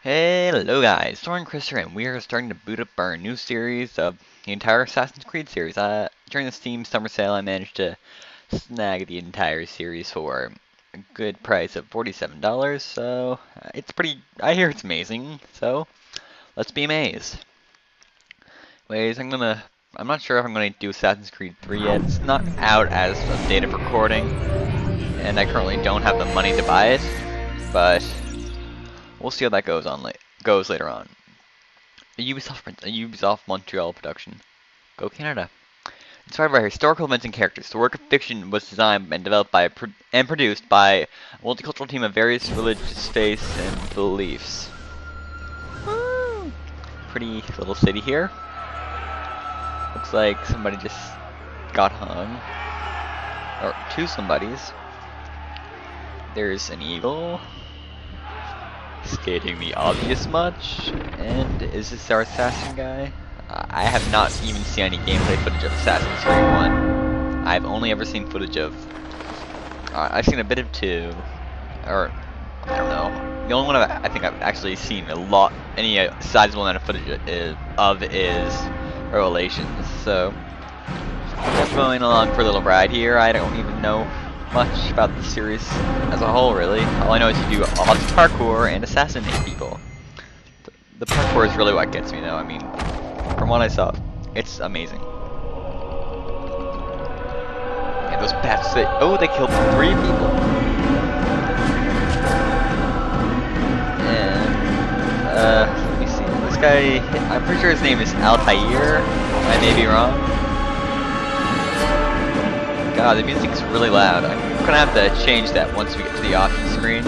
Hello guys, Soren Chris here, and we are starting to boot up our new series of the entire Assassin's Creed series. During the Steam summer sale, I managed to snag the entire series for a good price of $47, so it's pretty, I hear it's amazing, so let's be amazed. Anyways, I'm not sure if I'm going to do Assassin's Creed 3 yet. It's not out as of date of recording, and I currently don't have the money to buy it, but we'll see how that goes on. Goes later on. A Ubisoft Montreal production. Go Canada. Inspired by historical events and characters, the work of fiction was designed and developed by and produced by a multicultural team of various religious faiths and beliefs. Pretty little city here. Looks like somebody just got hung, or two somebodies. There's an eagle. Stating the obvious much, and is this our assassin guy? I have not even seen any gameplay footage of Assassin's Creed 1. I've only ever seen footage of... I've seen a bit of 2, or I don't know. The only one I think I've actually seen a lot, any sizable amount of footage is Revelations. So I'm going along for a little ride here. I don't even know much about the series as a whole, really. All I know is you do all this parkour and assassinate people. The parkour is really what gets me, though. I mean, from what I saw, it's amazing. And those bats, they killed 3 people. And, let me see. This guy, I'm pretty sure his name is Altair. I may be wrong. God, the music's really loud. I'm gonna have to change that once we get to the options screen.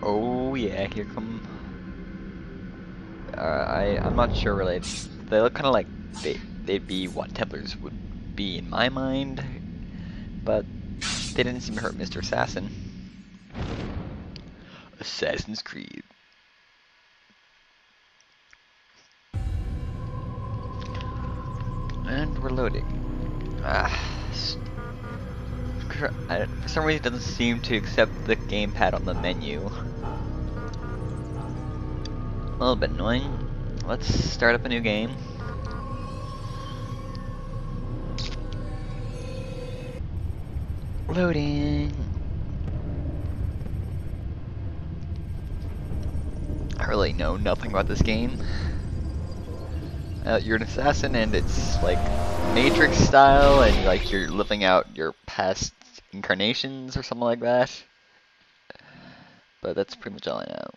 Oh yeah, here come... I'm not sure really. They look kinda like they'd be what Templars would be in my mind. But they didn't seem to hurt Mr. Assassin. Assassin's Creed. And we're loading. For some reason it doesn't seem to accept the gamepad on the menu. A little bit annoying. Let's start up a new game. Loading. I really know nothing about this game. You're an assassin, and it's like Matrix style, and like you're living out your past incarnations or something like that. But that's pretty much all I know.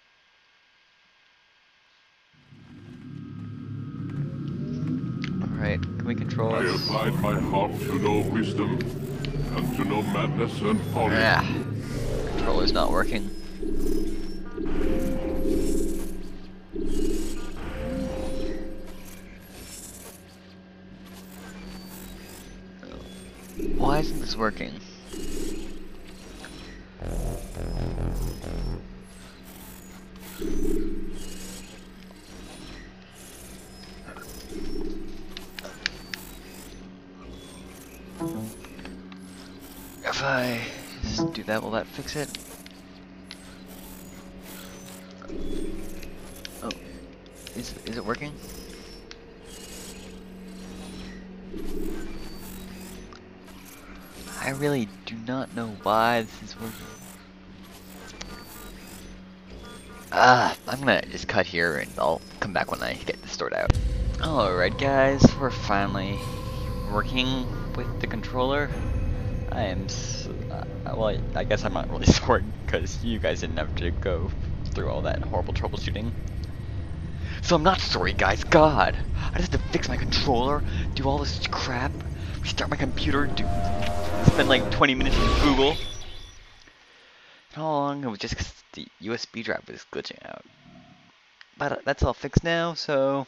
All right, can we control it? I applied my heart to no wisdom, and to no madness and folly. Ah, controller's not working. Why isn't this working? If I just do that, will that fix it? Oh, is it working? I really do not know why this is working. I'm gonna just cut here and I'll come back when I get this sorted out. Alright guys, we're finally working with the controller. I am, well, I guess I'm not really sorry because you guys didn't have to go through all that horrible troubleshooting. So I'm not sorry guys, God! I just have to fix my controller, do all this crap, restart my computer, do... spend like 20 minutes on Google. How long? It was just 'cause the USB drive was glitching out. But that's all fixed now, so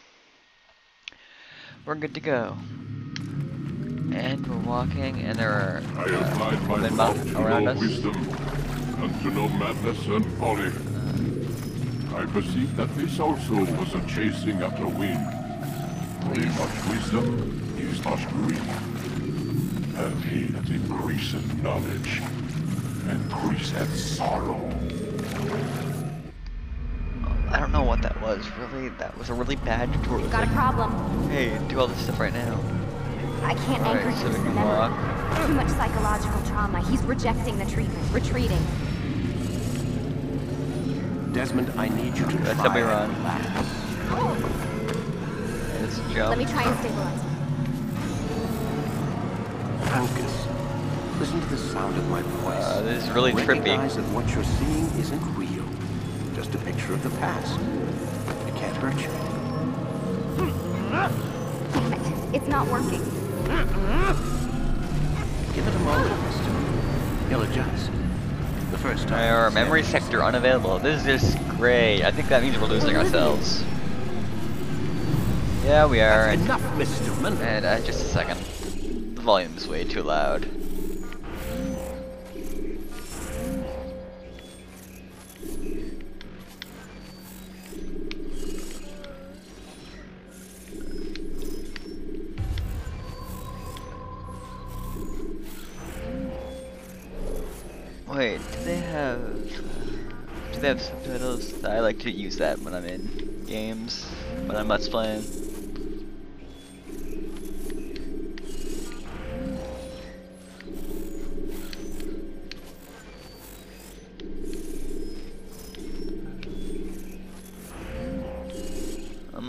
we're good to go. And we're walking, and there are women around us. And to no madness and folly. I perceived that this also was a chasing after wind. Too much wisdom is much greed. and he that increaseth knowledge, increaseth sorrow. I don't know what that was, really. That was a really bad tutorial. Got a problem. Hey, do all this stuff right now. I can't anchor his memory. Too much psychological trauma. He's rejecting the treatment, retreating. Desmond, I need you to try and relax. It's a joke. Let me try and stabilize him. Focus. Listen to the sound of my voice. This is really trippy. Recognize that what you're seeing isn't real. Just a picture of the past. It can't hurt you. It's not working. Give it a moment, mister. He'll adjust. The first time. Our memory sector unavailable. This is just great. I think that means we're losing ourselves. Yeah, we are. That's enough, Mr. Mann. And just a second. The volume is way too loud. Wait, do they have subtitles? I like to use that when I'm in games, when I'm let's playing.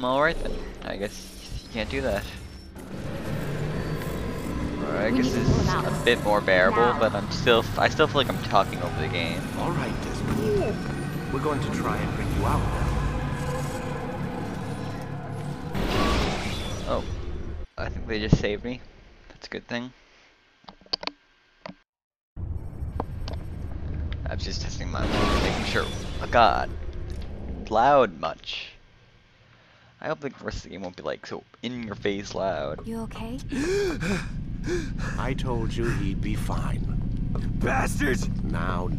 Alright then, I guess you can't do that. Alright, I guess this is a bit more bearable, but I still feel like I'm talking over the game. Alright, Desmond. We're going to try and bring you out now. Oh. I think they just saved me. That's a good thing. I'm just testing my making sure. Oh god. It's loud much. I hope the rest of the game won't be like so in your face loud. You okay? I told you he'd be fine. Bastards! Now,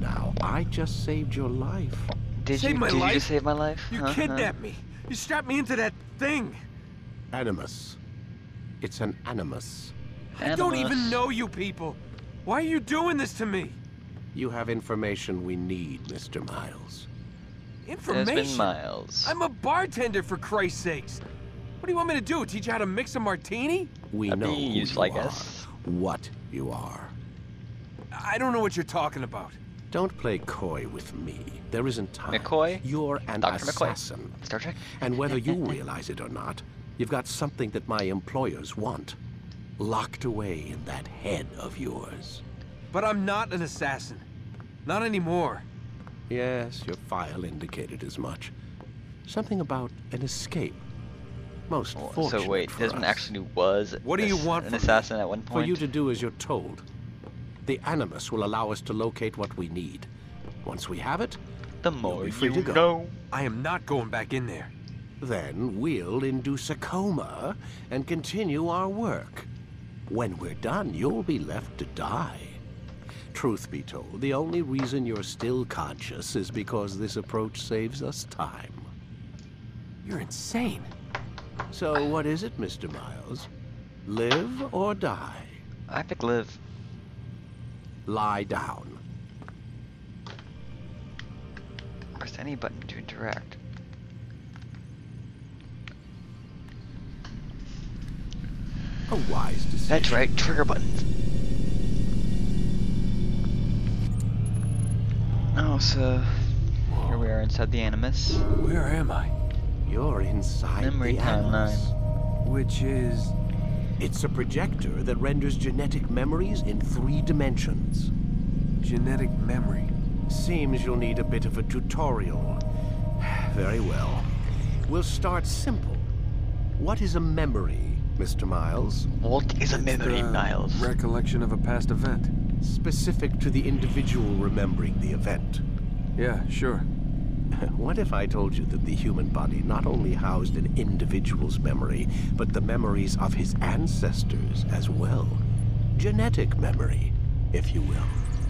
I just saved your life. Did you just save my life? You kidnapped me. You strapped me into that thing. Animus. It's an animus. I don't even know you people. Why are you doing this to me? You have information we need, Mr. Miles. Information? Miles. I'm a bartender, for Christ's sakes. What do you want me to do? Teach you how to mix a martini? We know who you are, what you are. I don't know what you're talking about. Don't play coy with me. There isn't time. McCoy? You're an assassin. Star Trek? And whether you realize it or not, you've got something that my employers want. Locked away in that head of yours. But I'm not an assassin. Not anymore. Yes, your file indicated as much. Something about an escape. Most fortunate. So wait, Desmond actually was an assassin at one point? For you to do as you're told. The Animus will allow us to locate what we need. Once we have it, the more you go. I am not going back in there. Then we'll induce a coma and continue our work. When we're done, you'll be left to die. Truth be told, the only reason you're still conscious is because this approach saves us time. You're insane. So what is it, Mr. Miles? Live or die? I pick live. Lie down. Press any button to interact. A wise decision. That's right, trigger buttons. Oh, so here we are inside the Animus. Where am I? You're inside memory timeline. Which is... It's a projector that renders genetic memories in 3 dimensions. Genetic memory? Seems you'll need a bit of a tutorial. Very well. We'll start simple. What is a memory, Mr. Miles? What is a memory, Miles? Recollection of a past event. Specific to the individual remembering the event. Yeah, sure. What if I told you that the human body not only housed an individual's memory, but the memories of his ancestors as well? Genetic memory, if you will.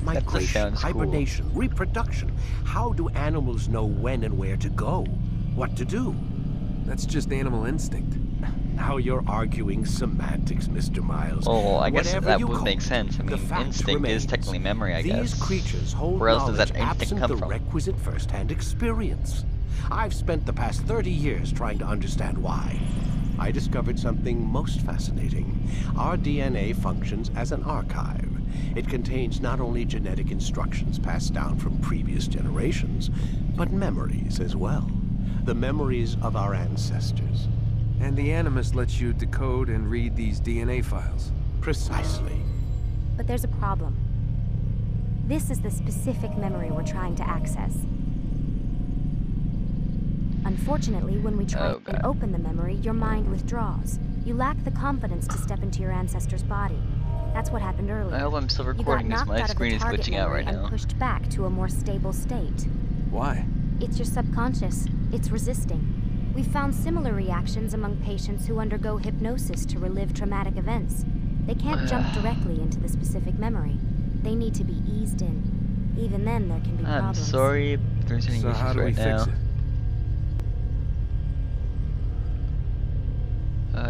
Migration, hibernation, reproduction. How do animals know when and where to go? What to do? That's just animal instinct. how you're arguing semantics, Mr. Miles. Oh, I guess that would make sense. I mean, instinct is technically memory, I guess. These creatures hold knowledge absent the requisite first-hand experience. I've spent the past 30 years trying to understand why. I discovered something most fascinating. Our DNA functions as an archive. It contains not only genetic instructions passed down from previous generations, but memories as well. The memories of our ancestors. And the Animus lets you decode and read these DNA files. Precisely. But there's a problem. This is the specific memory we're trying to access. Unfortunately, when we try and open the memory, your mind withdraws. You lack the confidence to step into your ancestor's body. That's what happened earlier. I hope I'm still recording this. My screen is glitching out right now. Pushed back to a more stable state. Why? It's your subconscious. It's resisting. We found similar reactions among patients who undergo hypnosis to relive traumatic events. They can't jump directly into the specific memory. They need to be eased in. Even then, there can be problems. I'm sorry, but there's any issues right now.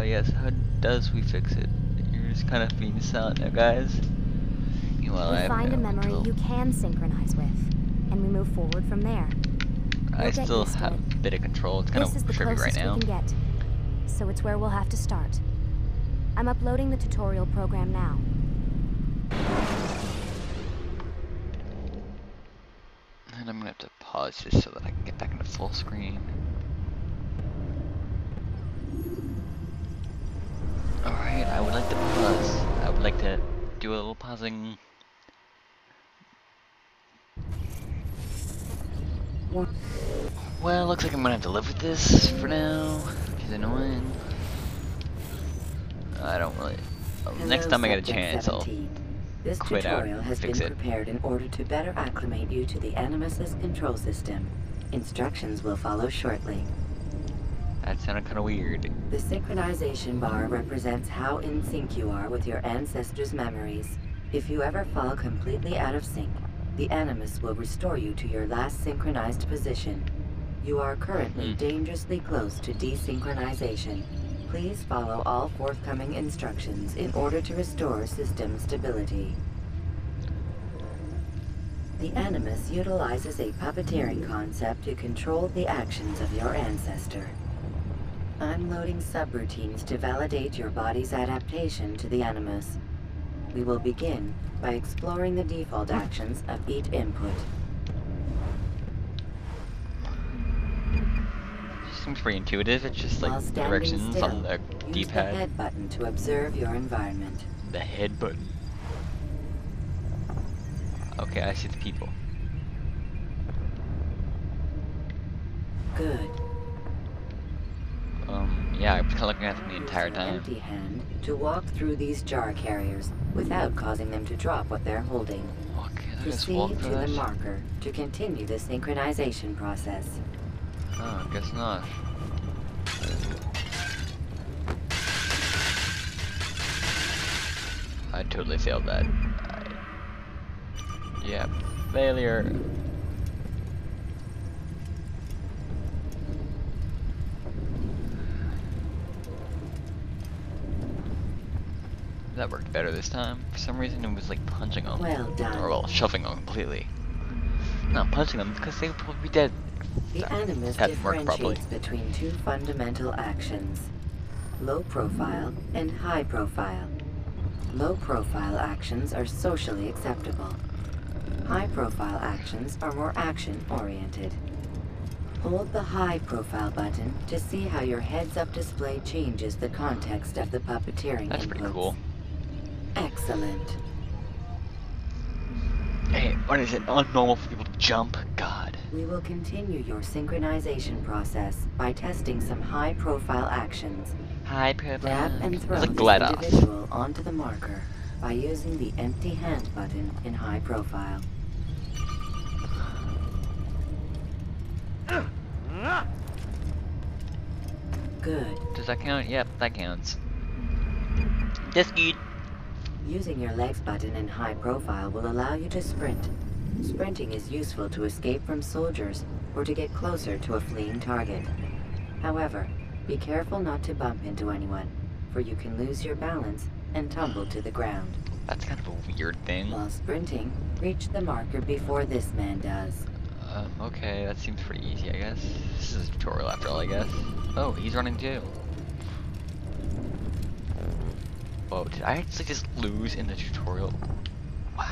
Yes, how does we fix it? You're just kind of being silent now, guys. You find a memory you can synchronize with, and we move forward from there. I still have a bit of control. It's kind of trippy right now. This is the closest we can get, so it's where we'll have to start. I'm uploading the tutorial program now. And I'm gonna have to pause just so that I can get back into full screen. Alright, I would like to pause. I would like to do a little pausing. Well, looks like I'm gonna have to live with this for now, which is annoying. I don't really... next time I get a chance, I'll quit out and fix it. This tutorial has been prepared in order to better acclimate you to the Animus's control system. Instructions will follow shortly. That sounded kind of weird. The synchronization bar represents how in sync you are with your ancestors' memories. If you ever fall completely out of sync, the Animus will restore you to your last synchronized position. You are currently dangerously close to desynchronization. Please follow all forthcoming instructions in order to restore system stability. The Animus utilizes a puppeteering concept to control the actions of your ancestor. I'm loading subroutines to validate your body's adaptation to the Animus. We will begin by exploring the default actions of each input. It seems pretty intuitive, it's just like directions on the D-pad. Use the head button to observe your environment. The head button. Okay, I see the people. Good. Yeah, I was kind of looking at them the entire time. Empty hand to walk through these jar carriers without causing them to drop what they're holding. Okay, proceed to the marker to continue the synchronization process. Oh, I guess not. I totally failed that. Yeah, failure. That worked better this time. For some reason it was like punching them, well, shoving them completely. Not punching them, because they would probably be dead. The Animus differentiates between two fundamental actions. Low profile and high profile. Low profile actions are socially acceptable. High profile actions are more action oriented. Hold the high profile button to see how your heads up display changes the context of the puppeteering. That's pretty cool. Excellent. Hey, what is it? Not normal for people to jump? God. We will continue your synchronization process by testing some high-profile actions. High-profile. Grab and throw the individual onto the marker by using the empty hand button in high profile. Good. Does that count? Yep, that counts. Just eat. Using your legs button in high profile will allow you to sprint. Sprinting is useful to escape from soldiers or to get closer to a fleeing target. However, Be careful not to bump into anyone, for you can lose your balance and tumble to the ground. That's kind of a weird thing. While sprinting, reach the marker before this man does. Okay, that seems pretty easy, I guess. This is a tutorial after all, I guess. Oh, he's running too. Whoa, did I actually just lose in the tutorial? Wow.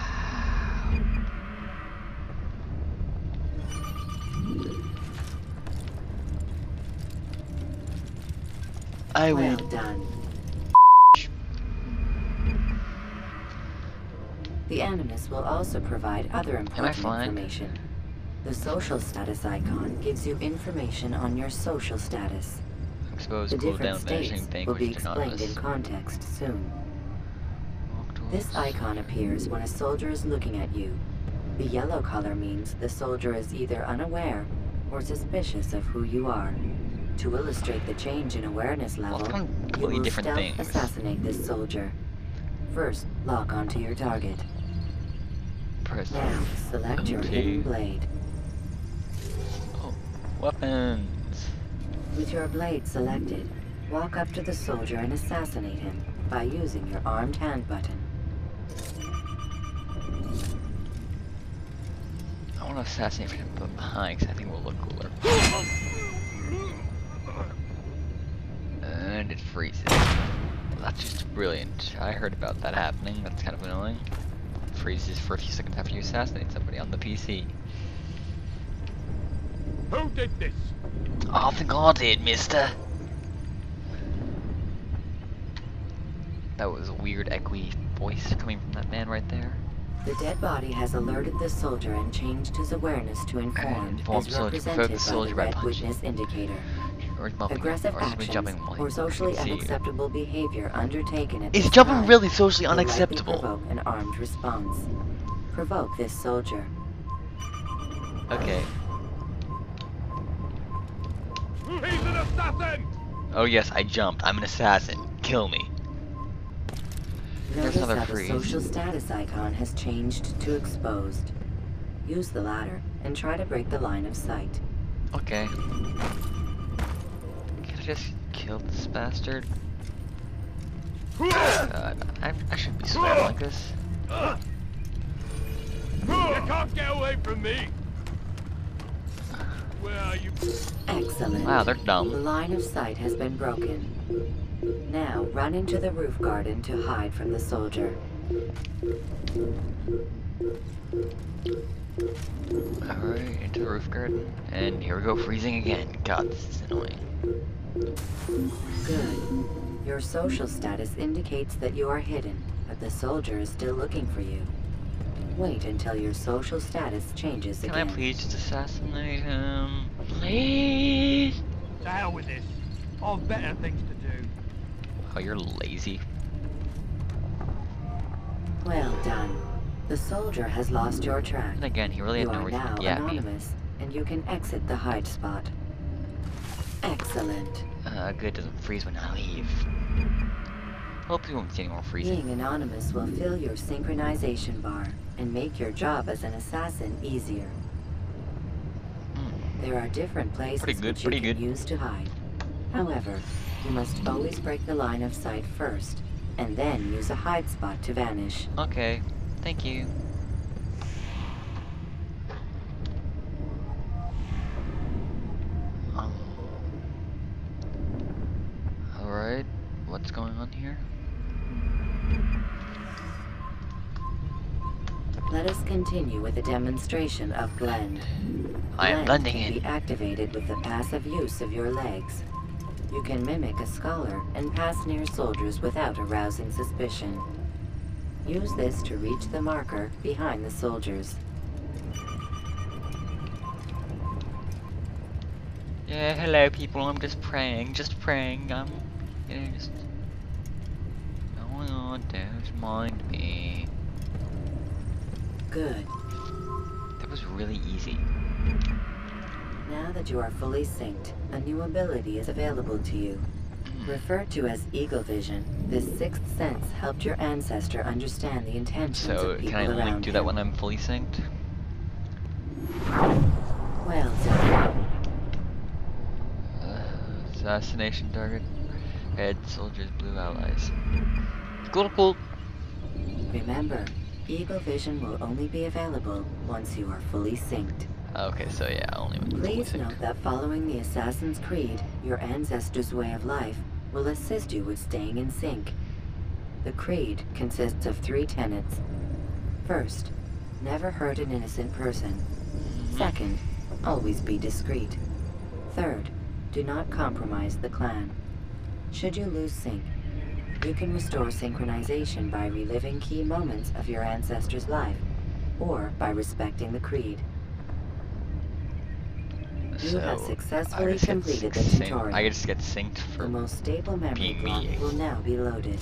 I win. Well done. The Animus will also provide other important information. The social status icon gives you information on your social status. Exposed the different states will be explained in context soon. This icon appears when a soldier is looking at you. The yellow color means the soldier is either unaware or suspicious of who you are. To illustrate the change in awareness level, you will stealth assassinate this soldier. First, lock onto your target. Now, select your Hidden Blade. Oh, weapons! With your blade selected, walk up to the soldier and assassinate him by using your armed hand button. I want to assassinate him from behind because I think it will look cooler. And it freezes. That's just brilliant. I heard about that happening. That's kind of annoying. Freezes for a few seconds after you assassinate somebody on the PC. Who did this? I think I did, mister. That was a weird echoey voice coming from that man right there. The dead body has alerted the soldier and changed his awareness to informed, as represented by the red witness indicator. Aggressive actions or socially unacceptable behavior undertaken at this time. Is jumping really socially unacceptable? Provoke an armed response. Provoke this soldier. Okay. He's an assassin! Oh yes, I jumped. I'm an assassin. Kill me. Notice how the social status icon has changed to exposed. Use the ladder and try to break the line of sight. Okay. Can I just kill this bastard? I shouldn't be sweating like this. You can't get away from me! Where are you? Excellent. Wow, they're dumb. The line of sight has been broken. Now run into the roof garden to hide from the soldier. Alright, into the roof garden. And here we go, freezing again. God, this is annoying. Good. Your social status indicates that you are hidden, but the soldier is still looking for you. Wait until your social status changes again. Can I please just assassinate him? Please! To hell with this. I've better things to do. Oh, you're lazy. Well done. The soldier has lost your track. And again, he really had no reason to get me. You are now anonymous, and you can exit the hide spot. Excellent. Good, doesn't freeze when I leave. Hope you won't see any more freezing. Being anonymous will fill your synchronization bar and make your job as an assassin easier. There are different places which you can use to hide. However, you must always break the line of sight first, and then use a hide spot to vanish. Okay, thank you. Alright, what's going on here? Let us continue with a demonstration of Blend. I am blending in. Blend can be activated with the passive use of your legs. You can mimic a scholar and pass near soldiers without arousing suspicion. Use this to reach the marker behind the soldiers. Yeah, hello people, I'm just praying, I'm... You know, just... Oh no, don't mind me. Good. That was really easy. Now that you are fully synced, a new ability is available to you. Referred to as Eagle Vision, this sixth sense helped your ancestor understand the intentions of people around him. So, can I do that when I'm fully synced? Well done. So Assassination target. Head soldiers, blue allies. Cool, cool. Remember, Eagle Vision will only be available once you are fully synced. Okay, so yeah, only when you're fully synced. Please note that following the Assassin's Creed, your ancestors' way of life will assist you with staying in sync. The Creed consists of 3 tenets. First, never hurt an innocent person. Second, always be discreet. Third, do not compromise the clan. Should you lose sync, you can restore synchronization by reliving key moments of your ancestor's life, or by respecting the creed. So you have successfully completed the tutorial. I just get synced for the most stable memory block will now be loaded.